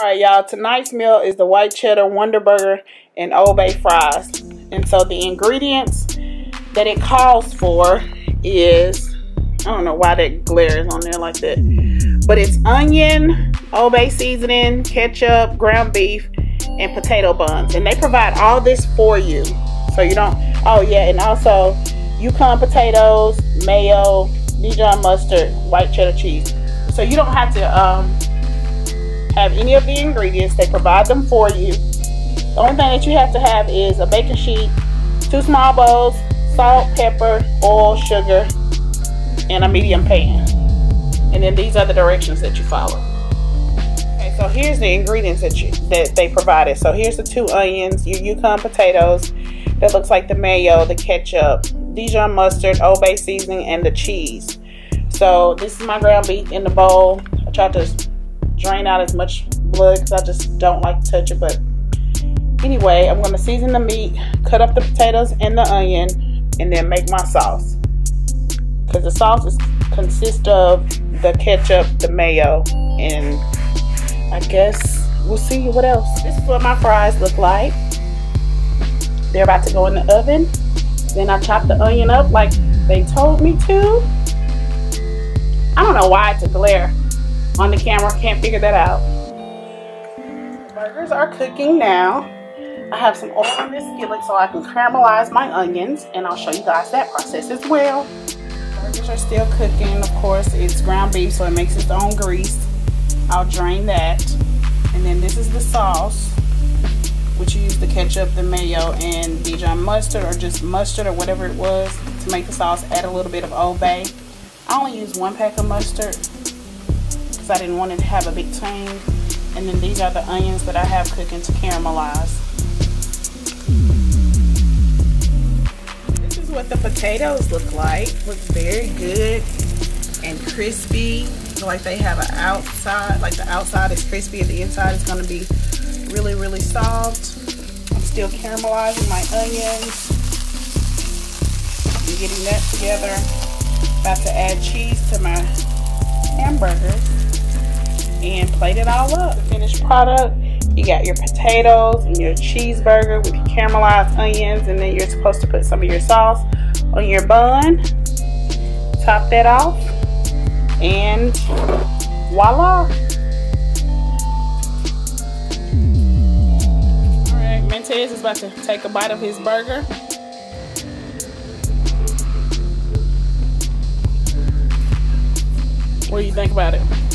All right, y'all, tonight's meal is the white cheddar Wonder Burger and Old Bay fries. And so the ingredients that it calls for is, I don't know why that glare is on there like that, but it's onion, Old Bay seasoning, ketchup, ground beef, and potato buns. And they provide all this for you. So you don't, oh yeah, and also Yukon potatoes, mayo, Dijon mustard, white cheddar cheese. So you don't have to have any of the ingredients. They provide them for you. The only thing that you have to have is a baking sheet, 2 small bowls, salt, pepper, oil, sugar, and a medium pan. And then these are the directions that you follow. Okay, so here's the ingredients that they provided. So here's the 2 onions, your Yukon potatoes, that looks like the mayo, the ketchup, Dijon mustard, Old Bay seasoning, and the cheese. So this is my ground beef in the bowl. I tried to drain out as much blood because I just don't like to touch it, but anyway, I'm going to season the meat, cut up the potatoes and the onion, and then make my sauce, because the sauce consists of the ketchup, the mayo, and I guess we'll see what else. This is what my fries look like. They're about to go in the oven. Then I chop the onion up like they told me to. I don't know why it's a glare on the camera, can't figure that out. Burgers are cooking now. I have some oil in this skillet so I can caramelize my onions, and I'll show you guys that process as well. Burgers are still cooking. Of course, it's ground beef, so it makes its own grease. I'll drain that. And then this is the sauce, which you use the ketchup, the mayo, and Dijon mustard, or just mustard or whatever it was, to make the sauce. Add a little bit of Old Bay. I only use 1 pack of mustard, I didn't want it to have a big tang. And then these are the onions that I have cooking to caramelize. This is what the potatoes look like. Looks very good and crispy. Like they have an outside, like the outside is crispy and the inside is going to be really, really soft. I'm still caramelizing my onions and getting that together. About to add cheese to my hamburgers and plate it all up. The finished product, you got your potatoes and your cheeseburger with your caramelized onions, and then you're supposed to put some of your sauce on your bun, top that off, and voila. Alright, Mentez is about to take a bite of his burger. What do you think about it?